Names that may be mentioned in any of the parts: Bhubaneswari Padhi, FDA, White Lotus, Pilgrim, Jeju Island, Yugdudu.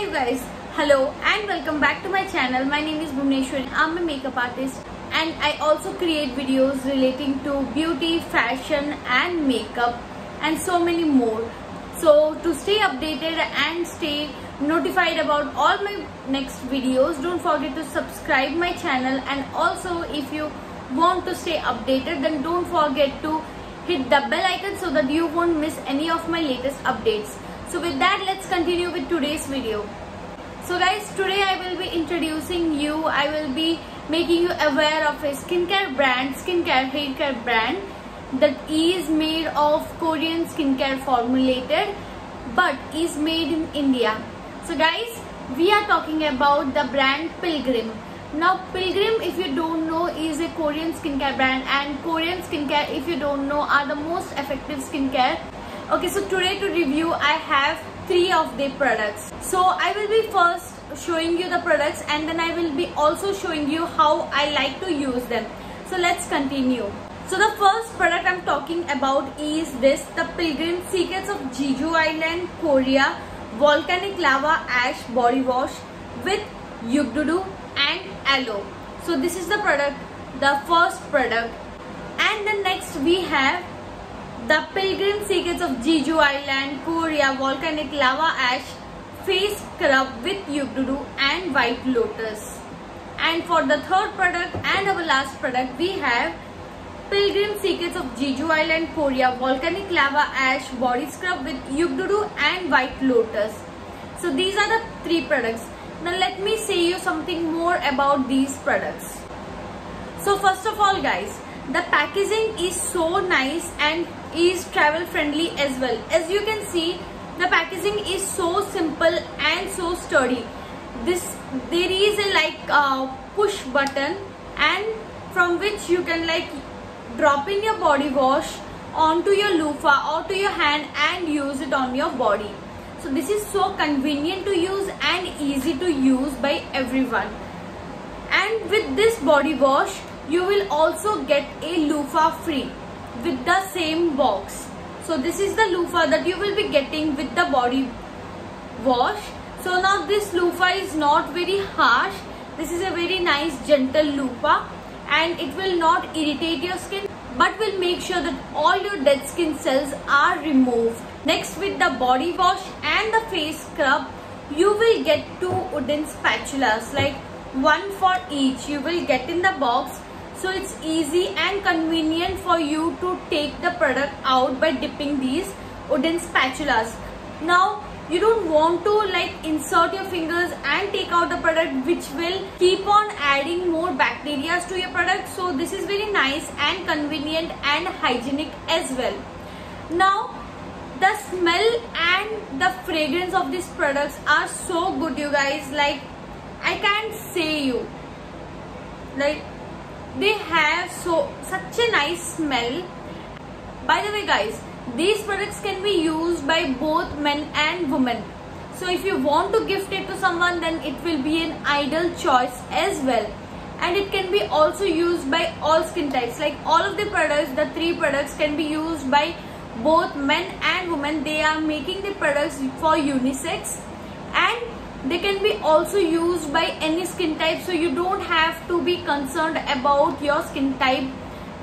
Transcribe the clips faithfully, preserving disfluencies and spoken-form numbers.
Hi you guys, hello and welcome back to my channel. My name is Bhubaneswari. I'm a makeup artist and I also create videos relating to beauty, fashion and makeup and so many more. So to stay updated and stay notified about all my next videos, don't forget to subscribe my channel, and also if you want to stay updated then don't forget to hit the bell icon so that you won't miss any of my latest updates. So with that, let's continue with today's video. So guys, today I will be introducing you, I will be making you aware of a skincare brand, skincare hair care brand that is made of Korean skincare formulated but is made in India. So guys, we are talking about the brand Pilgrim. Now Pilgrim, if you don't know, is a Korean skincare brand, and Korean skincare, if you don't know, are the most effective skincare. Okay, so today to review I have three of the products. So I will be first showing you the products and then I will be also showing you how I like to use them. So let's continue. So the first product I'm talking about is this, the Pilgrim Secrets of Jeju Island, Korea Volcanic Lava Ash Body Wash with Yugdudu and Aloe. So this is the product, the first product. And then next we have the Pilgrim Secrets of Jeju Island, Korea Volcanic Lava Ash Face Scrub with Yugdudu and White Lotus. And for the third product and our last product, we have Pilgrim Secrets of Jeju Island, Korea Volcanic Lava Ash Body Scrub with Yugdudu and White Lotus. So these are the three products. Now let me say you something more about these products. So first of all guys, the packaging is so nice and is travel friendly as well. As you can see, the packaging is so simple and so sturdy. This there is a like uh, push button, and from which you can like drop in your body wash onto your loofah or to your hand and use it on your body. So this is so convenient to use and easy to use by everyone. And with this body wash, you will also get a loofah free with the same box. So this is the loofah that you will be getting with the body wash. So now this loofah is not very harsh. This is a very nice gentle loofah and it will not irritate your skin but will make sure that all your dead skin cells are removed. Next, with the body wash and the face scrub, you will get two wooden spatulas, like one for each you will get in the box. So it's easy and convenient for you to take the product out by dipping these wooden spatulas. Now you don't want to like insert your fingers and take out the product, which will keep on adding more bacteria to your product. So this is very nice and convenient and hygienic as well. Now the smell and the fragrance of these products are so good, you guys, like I can't say you, like they have so such a nice smell. By the way guys, these products can be used by both men and women, so if you want to gift it to someone then it will be an ideal choice as well. And it can be also used by all skin types, like all of the products, the three products can be used by both men and women. They are making the products for unisex and they can be also used by any skin type, so you don't have to be concerned about your skin type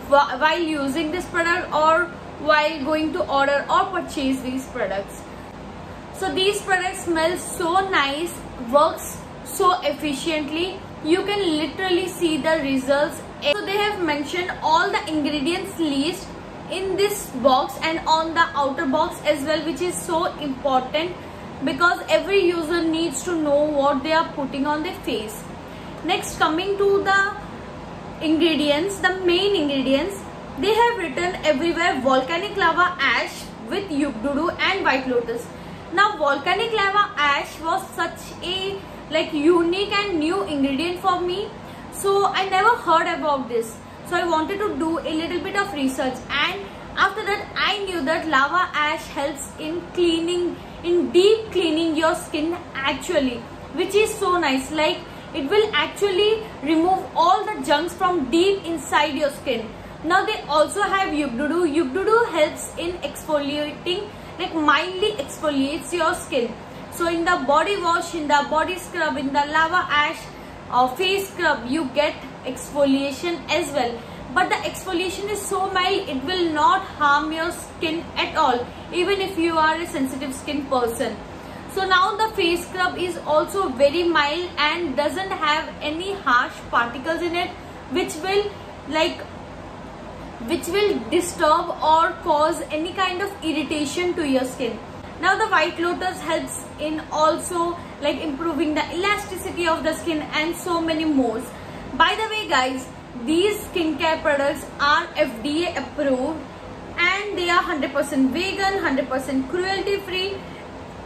while using this product or while going to order or purchase these products. So these products smell so nice, works so efficiently, you can literally see the results. So they have mentioned all the ingredients list in this box and on the outer box as well, which is so important because every user needs to know what they are putting on their face. Next, coming to the ingredients, the main ingredients, they have written everywhere volcanic lava ash with Yugdudu and White Lotus. Now volcanic lava ash was such a like unique and new ingredient for me, so I never heard about this, so I wanted to do a little bit of research, and after that I knew that lava ash helps in cleaning in deep cleaning your skin actually, which is so nice, like it will actually remove all the junks from deep inside your skin. Now they also have Yugdudu. Yugdudu helps in exfoliating, like mildly exfoliates your skin. So in the body wash, in the body scrub, in the lava ash or face scrub, you get exfoliation as well. But the exfoliation is so mild, it will not harm your skin at all, even if you are a sensitive skin person. So now the face scrub is also very mild and doesn't have any harsh particles in it, which will like which will disturb or cause any kind of irritation to your skin. Now the White Lotus helps in also like improving the elasticity of the skin and so many more. By the way guys, these skincare products are F D A approved and they are one hundred percent vegan, one hundred percent cruelty free,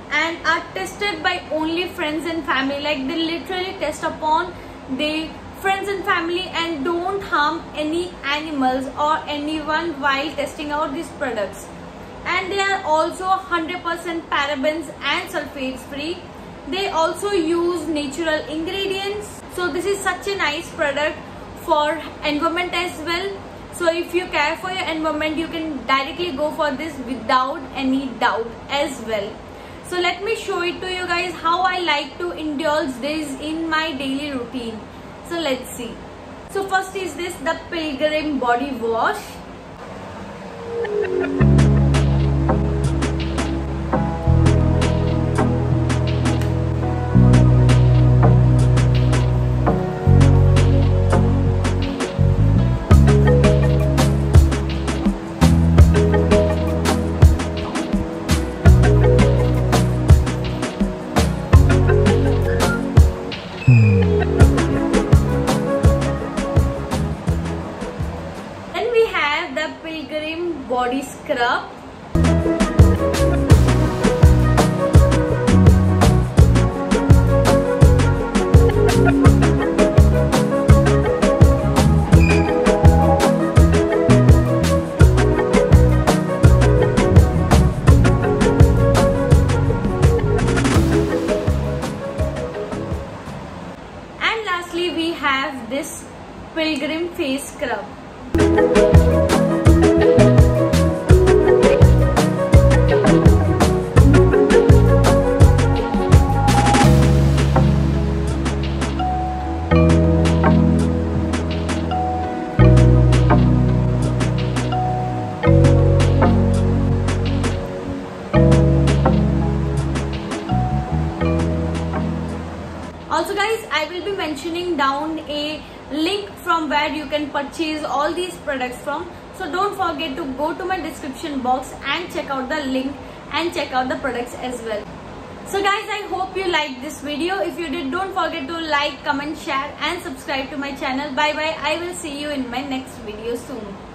and are tested by only friends and family. Like they literally test upon their friends and family and don't harm any animals or anyone while testing out these products. And they are also one hundred percent parabens and sulfates free. They also use natural ingredients. So this is such a nice product for environment as well. So if you care for your environment, you can directly go for this without any doubt as well. So let me show it to you guys how I like to indulge this in my daily routine. So let's see. So first is this, the Pilgrim body wash. Body scrub. And lastly we have this Pilgrim face scrub. Also guys, I will be mentioning down a link from where you can purchase all these products from. So don't forget to go to my description box and check out the link and check out the products as well. So guys, I hope you liked this video. If you did, don't forget to like, comment, share and subscribe to my channel. Bye bye. I will see you in my next video soon.